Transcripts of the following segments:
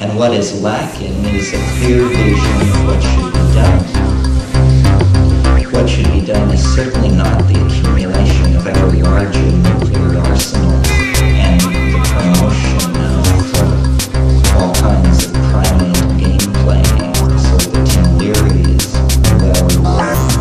and what is lacking is a clear vision of what should be done. What should be done is certainly not the accumulation of ever larger nuclear arsenal and the promotion of all kinds of criminal game playing, so that Tim Leary is well-versed.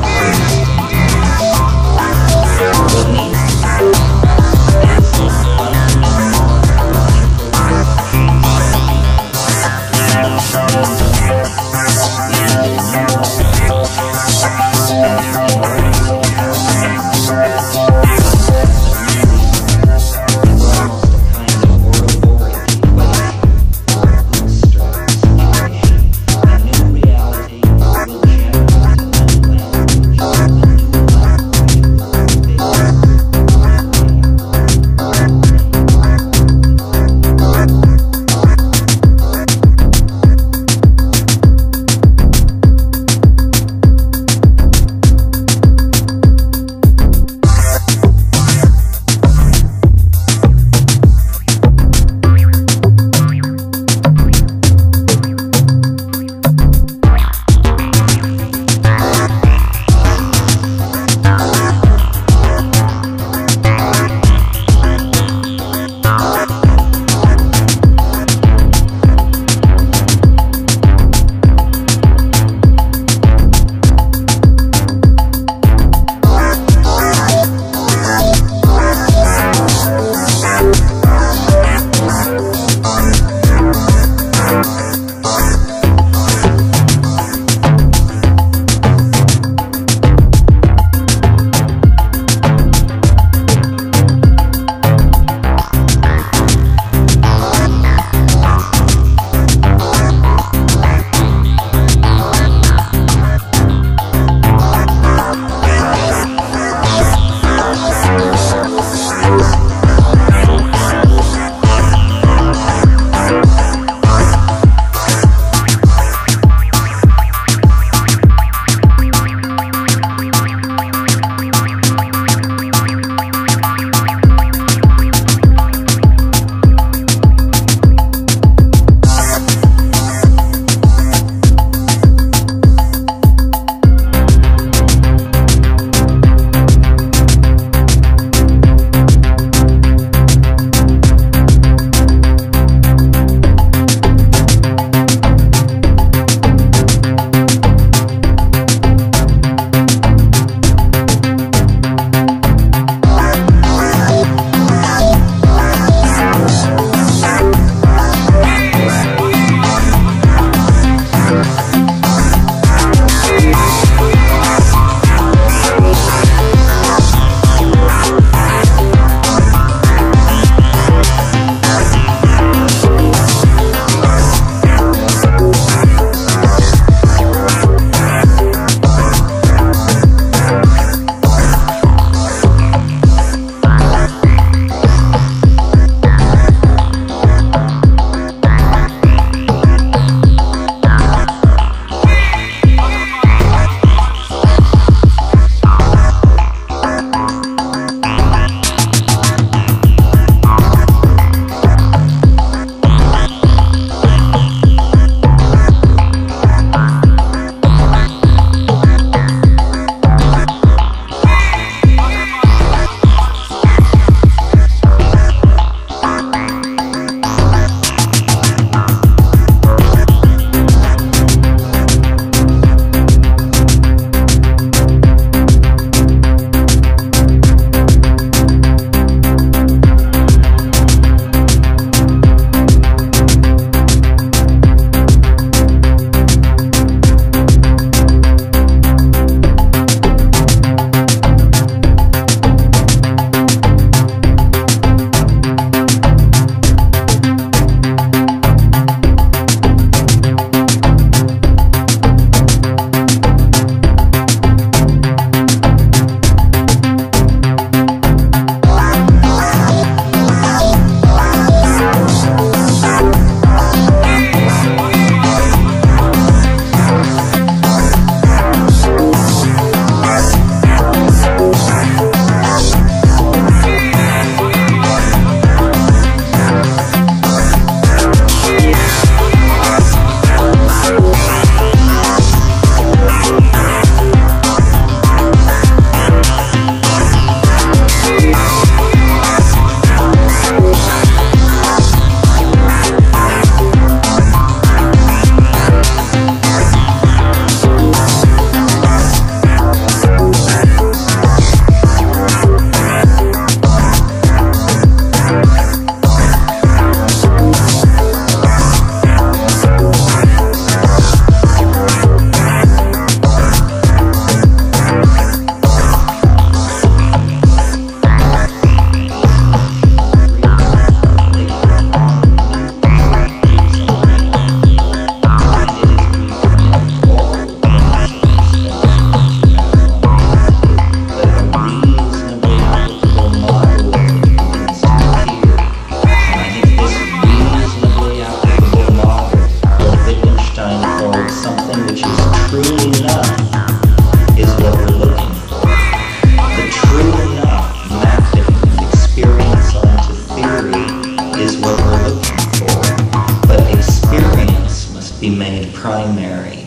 primary.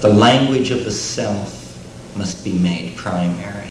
The language of the self must be made primary.